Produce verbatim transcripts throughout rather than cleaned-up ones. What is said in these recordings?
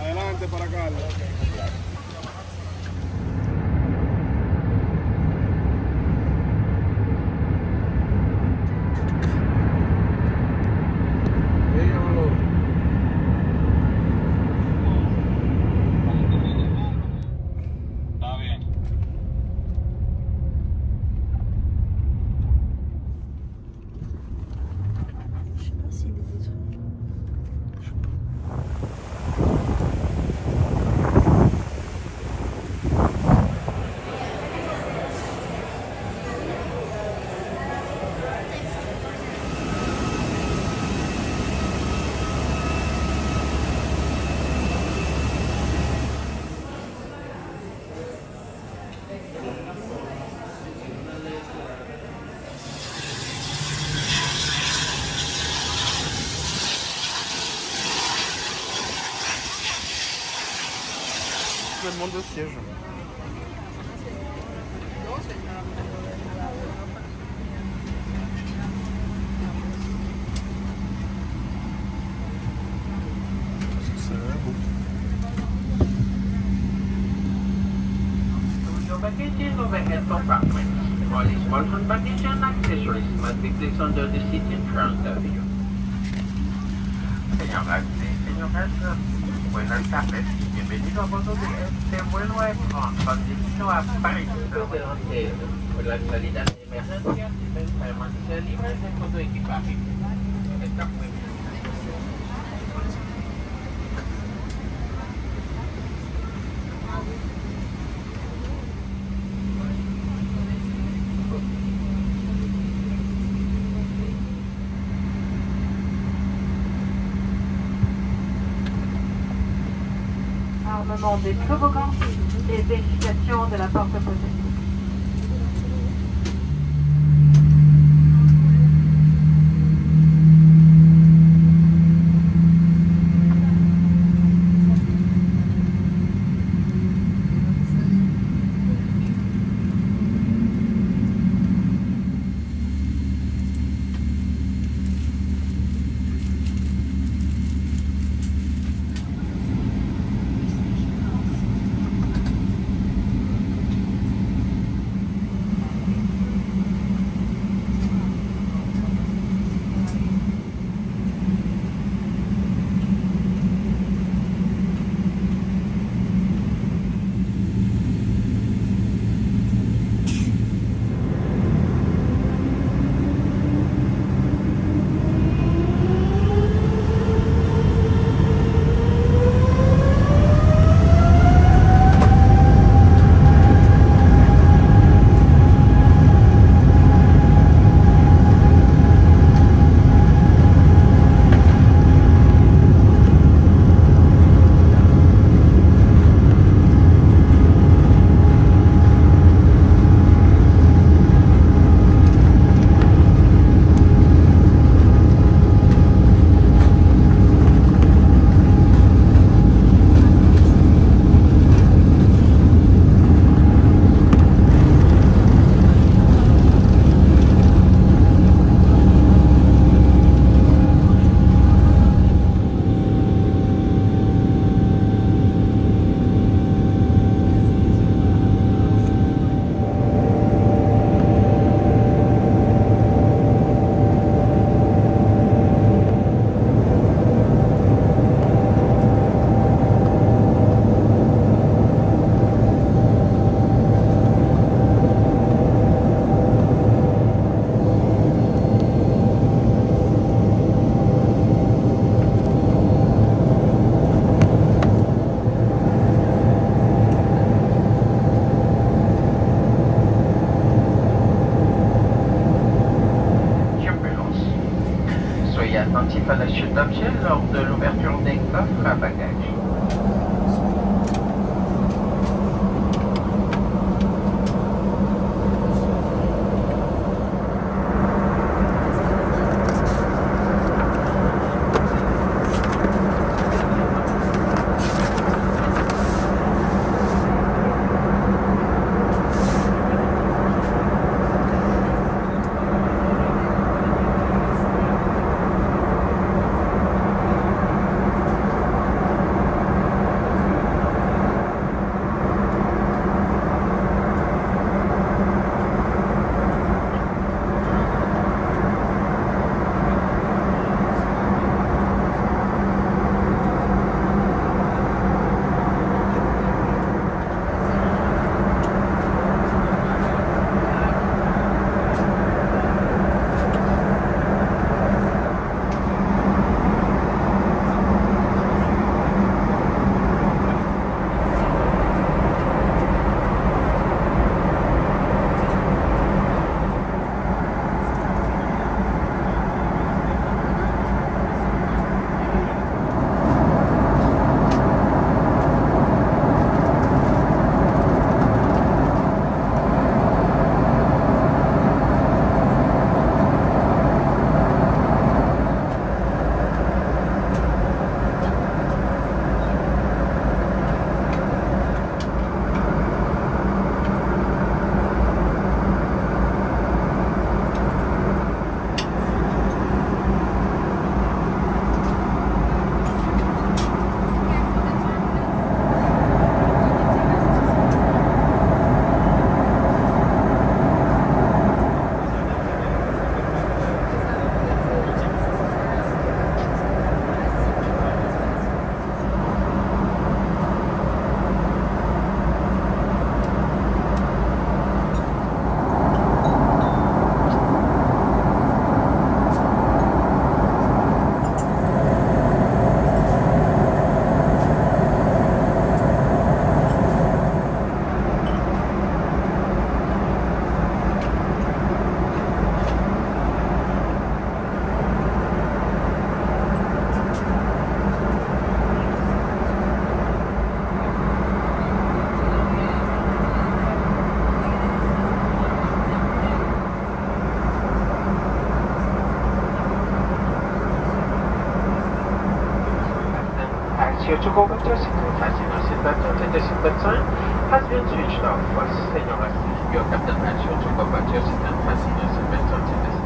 Adelante para Carlos. Je me demande de siège. C'est beau. Baggage of a head of apartment. All is important baggage and accessories must be placed under the seat in front of you. Señor García, señor García, buenas tardes. Bienvenido a bordo de este vuelo a Francia, destino a París. Por la actualidad de emergencia, deben permanecer libres de todo equipaje. Esta fue mi des toboggans et vérification de la porte posée. Attentif à la chute d'objets lors de l'ouverture des coffres à bagages. two hundred two hundred three fifty-five has been switched off for senior assist. Your captain at your two hundred two hundred three fifty-five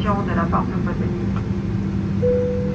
de la porte possessive.